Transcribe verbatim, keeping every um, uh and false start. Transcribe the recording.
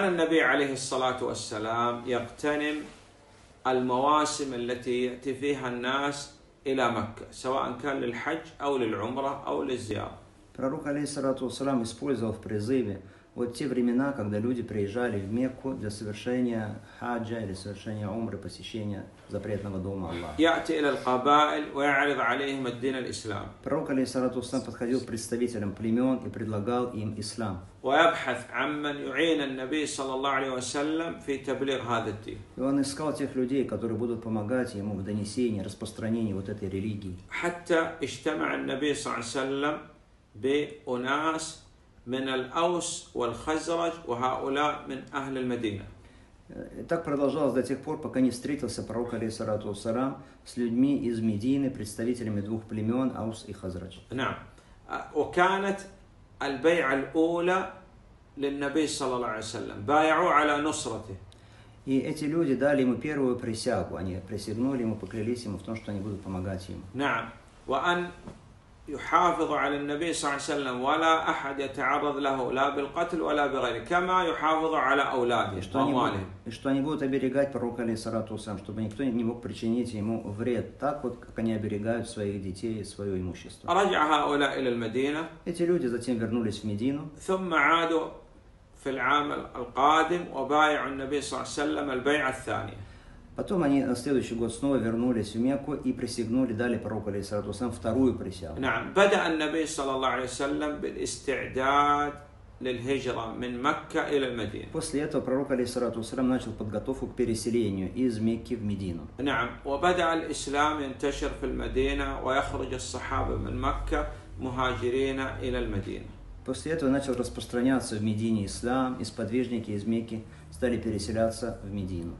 كان النبي عليه الصلاة والسلام يغتنم المواسم التي يأتي فيها الناس إلى مكة سواء كان للحج أو للعمرة أو للزيارة. Пророк алейхиссалату ва ссалям использовал в призыве вот те времена, когда люди приезжали в Мекку для совершения хаджа или совершения умры, посещения запретного дома Аллаха. Пророк алейхиссалату ва ссалям подходил к представителям племен и предлагал им ислам. И он искал тех людей, которые будут помогать ему в донесении, распространении вот этой религии. من الأوس والخزرج وهؤلاء من أهل المدينة. Так продолжалось до тех пор, пока не встретился пророк алейхиссалату ва ссалям с людьми из Медины, представителями двух племен Аус и Хазрадж. نعم. وكانت البيعة الأولى للنبي صلى الله عليه وسلم. بايعوا على نصرته. И эти люди дали ему первую присягу. Они присягнули ему, поклялись ему в том, что они будут помогать ему. نعم. وأن يحافظ على النبي صلى الله عليه وسلم ولا أحد يتعرض له لا بالقتل ولا بغيره كما يحافظ على أولاده وأموالهم. И что они будут оберегать пророка алейхиссалату ва ссалям, чтобы никто не мог причинить ему вред, так вот как они оберегают своих детей и свое имущество. رجع هؤلاء إلى المدينة. Эти люди затем вернулись в Медину. ثم عادوا في العام القادم وبايعوا النبي صلى الله عليه وسلم البيعة الثانية. Потом они на следующий год снова вернулись в Мекку и присягнули, дали пророку алейхиссалату ва ссалям вторую присягу. После этого пророк алейхиссалату ва ссалям начал подготовку к переселению из Мекки в Медину. После этого начал распространяться в Медине ислам, и сподвижники из Мекки стали переселяться в Медину.